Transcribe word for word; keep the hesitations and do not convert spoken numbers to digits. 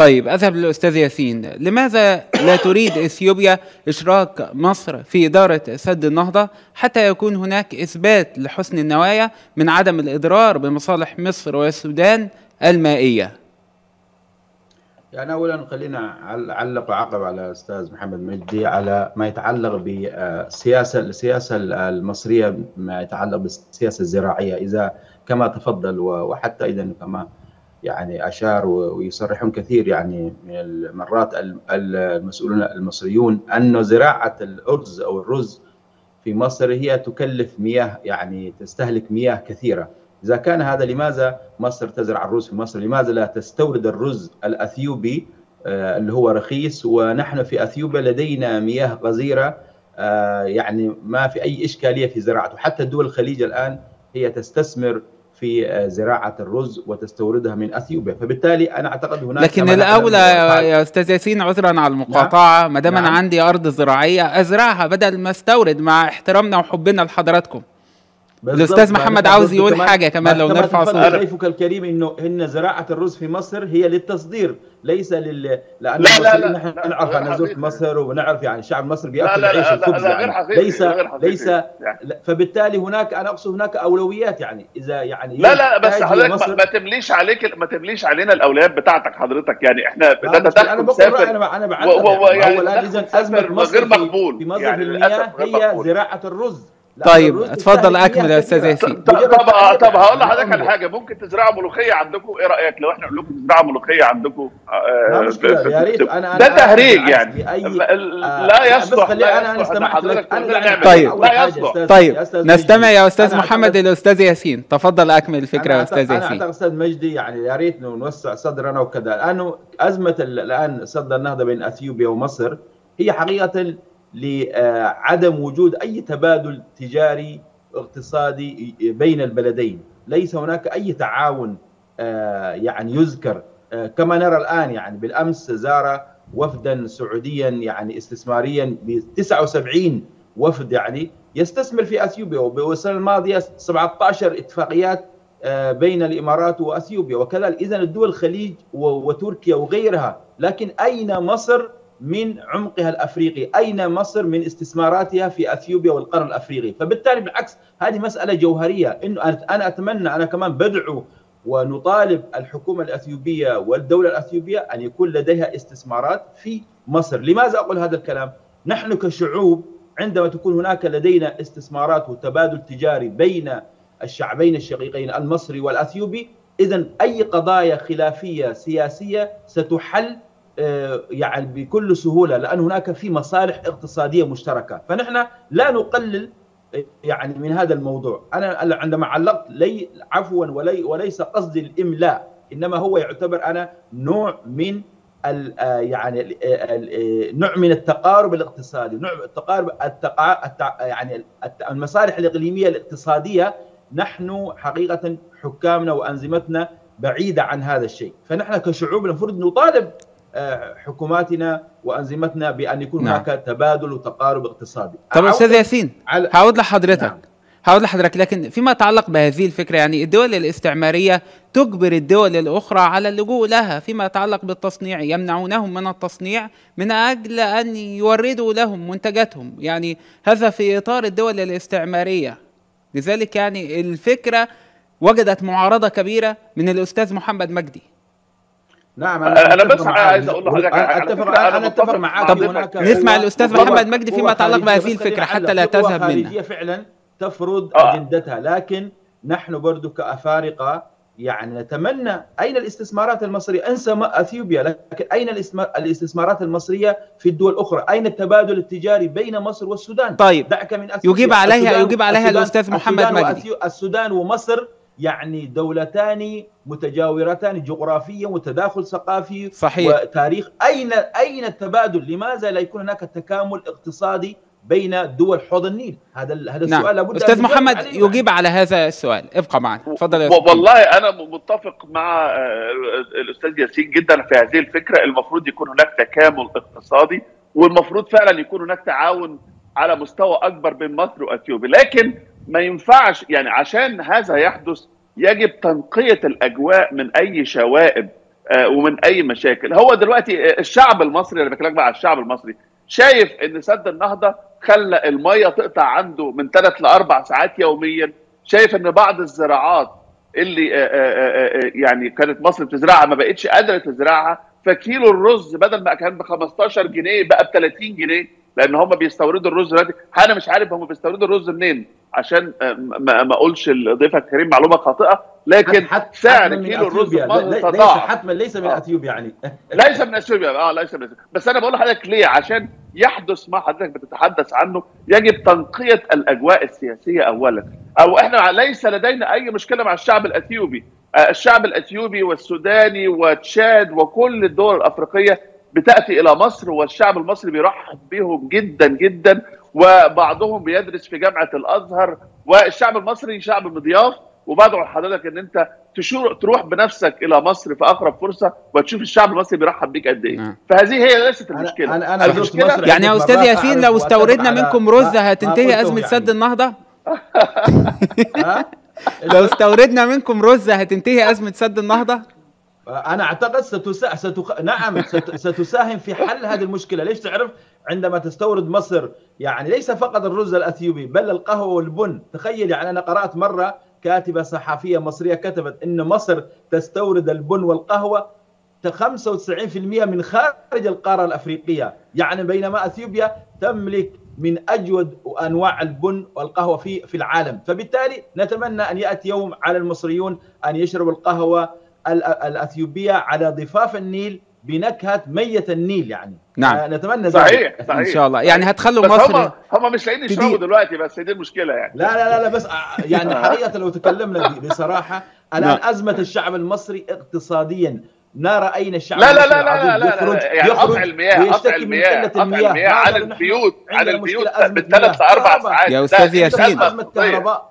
طيب أذهب للأستاذ ياسين، لماذا لا تريد إثيوبيا إشراك مصر في إدارة سد النهضة حتى يكون هناك إثبات لحسن النوايا من عدم الإضرار بمصالح مصر والسودان المائية؟ يعني أولا خلينا أعلق وأعقب على أستاذ محمد مجدي على ما يتعلق بالسياسة السياسة المصرية، ما يتعلق بالسياسة الزراعية، إذا كما تفضل وحتى إذا كما يعني أشار ويصرحون كثير يعني من المرات المسؤولون المصريون أن زراعة الأرز أو الرز في مصر هي تكلف مياه، يعني تستهلك مياه كثيرة. إذا كان هذا، لماذا مصر تزرع الرز في مصر؟ لماذا لا تستورد الرز الأثيوبي آه اللي هو رخيص، ونحن في أثيوبيا لدينا مياه غزيرة، آه يعني ما في أي إشكالية في زراعته. حتى دول الخليج الآن هي تستثمر في زراعة الرز وتستوردها من أثيوبيا، فبالتالي أنا أعتقد هناك. لكن الأولى يا أستاذ ياسين، عذرا على المقاطعة، ما دام أنا عندي أرض زراعية أزرعها بدل ما أستورد، مع احترامنا وحبنا لحضراتكم. الأستاذ محمد عاوز يقول حاجة كمان لو نرفع صوتنا. شايفك الكريم إنه إن زراعة الرز في مصر هي للتصدير، ليس لل لأن لا لا لا نحن نعرف عن زراعة مصر ونعرف يعني الشعب المصري بياكل عيش الخبز، يعني ليس ليس يعني. فبالتالي هناك، أنا أقصد هناك أولويات، يعني إذا يعني لا لا بس حضرتك ما تمليش عليك ما تمليش علينا الأولويات بتاعتك حضرتك، يعني إحنا بدنا أنا بقول أنا أنا بعد إذا أزمة مصر في مصر المياه هي زراعة الرز. طيب اتفضل اكمل يا استاذ ياسين. طب طب هقول لحضرتك على حاجه، ممكن تزرعوا ملوخيه عندكم، ايه رايك لو احنا نقول لكم تزرعوا ملوخيه عندكم؟ يا ريت. انا ده تهريج يعني لا يصلح. انا سمعت لك. طيب لا يصلح. طيب نستمع يا استاذ محمد للاستاذ ياسين، تفضل اكمل الفكره يا استاذ ياسين. انا اعتقد استاذ مجدي يعني يا ريت نوسع صدرنا وكذا، لانه ازمه الان سد النهضه بين اثيوبيا ومصر هي حقيقه لعدم وجود أي تبادل تجاري اقتصادي بين البلدين، ليس هناك أي تعاون يعني يذكر، كما نرى الآن. يعني بالأمس زار وفدا سعوديا يعني استثماريا ب تسعة وسبعين وفد يعني يستثمر في أثيوبيا، والسنة الماضية سبعة عشر اتفاقيات بين الإمارات وأثيوبيا وكذلك إذن الدول الخليج وتركيا وغيرها. لكن أين مصر من عمقها الأفريقي؟ أين مصر من استثماراتها في أثيوبيا والقرن الأفريقي؟ فبالتالي بالعكس هذه مسألة جوهرية. إنه أنا أتمنى، أنا كمان بدعو ونطالب الحكومة الأثيوبية والدولة الأثيوبية أن يكون لديها استثمارات في مصر. لماذا أقول هذا الكلام؟ نحن كشعوب عندما تكون هناك لدينا استثمارات وتبادل تجاري بين الشعبين الشقيقين المصري والأثيوبي، إذن أي قضايا خلافية سياسية ستحل يعني بكل سهولة، لأن هناك في مصالح اقتصادية مشتركة. فنحن لا نقلل يعني من هذا الموضوع. أنا عندما علقت لي عفوا ولي وليس قصدي الإملاء، إنما هو يعتبر أنا نوع من يعني نوع من التقارب الاقتصادي، نوع التقارب يعني المصالح الإقليمية الاقتصادية. نحن حقيقة حكامنا وأنظمتنا بعيدة عن هذا الشيء، فنحن كشعوب المفروض نطالب حكوماتنا وأنظمتنا بأن يكون هناك نعم. تبادل وتقارب اقتصادي. طب أستاذ ياسين على... هعود لحضرتك نعم. هقول لحضرتك، لكن فيما يتعلق بهذه الفكرة، يعني الدول الاستعمارية تجبر الدول الأخرى على اللجوء لها فيما يتعلق بالتصنيع، يمنعونهم من التصنيع من أجل أن يوردوا لهم منتجاتهم، يعني هذا في إطار الدول الاستعمارية. لذلك يعني الفكرة وجدت معارضة كبيرة من الأستاذ محمد مجدي. نعم انا, أنا بس عايز اقول لحضرتك انا اتفق معاك. هناك نسمع الاستاذ محمد مجدي فيما يتعلق بهذه الفكره حتى لا تذهب منها. خارجية فعلا تفرض آه. اجندتها، لكن نحن برضو كافارقه يعني نتمنى. اين الاستثمارات المصريه؟ انسى اثيوبيا، لكن اين الاستثمارات المصريه في الدول الاخرى؟ اين التبادل التجاري بين مصر والسودان؟ طيب دعك من اثيوبيا. يجيب عليها يجيب عليها الاستاذ محمد مجدي. السودان ومصر يعني دولتان متجاورتان جغرافيا وتداخل ثقافي صحيح. وتاريخ. أين أين التبادل؟ لماذا لا يكون هناك تكامل اقتصادي بين دول حوض النيل؟ هذا هذا نعم. السؤال لابد. أستاذ محمد يجيب على هذا السؤال، ابقى معنا تفضل. والله أنا متفق مع الأستاذ ياسين جدا في هذه الفكرة. المفروض يكون هناك تكامل اقتصادي، والمفروض فعلا يكون هناك تعاون على مستوى أكبر بين مصر وأثيوبيا. لكن ما ينفعش يعني عشان هذا يحدث يجب تنقية الأجواء من أي شوائب ومن اي مشاكل. هو دلوقتي الشعب المصري، انا بكلمك بقى على الشعب المصري، شايف ان سد النهضه خلى الميه تقطع عنده من ثلاث لاربع ساعات يوميا، شايف ان بعض الزراعات اللي آآ آآ يعني كانت مصر بتزرعها ما بقتش قادره تزرعها، فكيلو الرز بدل ما كان ب خمستاشر جنيه بقى ب تلاتين جنيه، لان هم بيستوردوا الرز دلوقتي. انا مش عارف هم بيستوردوا الرز منين عشان ما اقولش لضيفك كريم معلومه خاطئه، لكن حت سعر حت كيلو الرز في مصر تضاعف. ليس حتما ليس من اثيوبيا يعني. ليس من اثيوبيا اه ليس من أثيوبيا. بس انا بقول لحضرتك ليه، عشان يحدث ما حضرتك بتتحدث عنه يجب تنقيه الاجواء السياسيه اولا. او احنا ليس لدينا اي مشكله مع الشعب الاثيوبي، الشعب الاثيوبي والسوداني وتشاد وكل الدول الافريقيه بتاتي الى مصر، والشعب المصري بيرحب بهم جدا جدا، وبعضهم بيدرس في جامعه الازهر. والشعب المصري شعب مضياف، وبدعو حضرتك ان انت تروح بنفسك الى مصر في اقرب فرصه وتشوف الشعب المصري بيرحب بيك قد ايه. فهذه هي ليست المشكله. أنا أنا المشكله مصر يعني يا استاذ ياسين لو استوردنا منكم رز هتنتهي ازمه يعني. سد النهضه؟ لو استوردنا منكم رز هتنتهي ازمه سد النهضه؟ أنا أعتقد ستسا... ستخ... نعم ست... ستساهم في حل هذه المشكلة. ليش تعرف؟ عندما تستورد مصر يعني ليس فقط الرز الأثيوبي بل القهوة والبن. تخيل يعني أنا قرأت مرة كاتبة صحفية مصرية كتبت أن مصر تستورد البن والقهوة خمسة وتسعين بالمئة من خارج القارة الأفريقية، يعني بينما أثيوبيا تملك من أجود وأنواع البن والقهوة في في العالم. فبالتالي نتمنى أن يأتي يوم على المصريون أن يشربوا القهوة الأثيوبية على ضفاف النيل بنكهة مية النيل يعني. نعم نتمنى صحيح صحيح ان شاء الله يعني هتخلوا مصر. هم هم مش لاقيين يشربوا دلوقتي، بس دي المشكلة يعني. لا لا لا, لا بس يعني حقيقة لو تكلمنا بصراحة الآن أزمة الشعب المصري اقتصاديا. ما رأينا الشعب لا لا لا لا, لا, لا, لا يعني قطع المياه قطع المياه قطع المياه على البيوت على البيوت بالثلاث لأربع ساعات. يا أستاذ ياسين أزمة كهرباء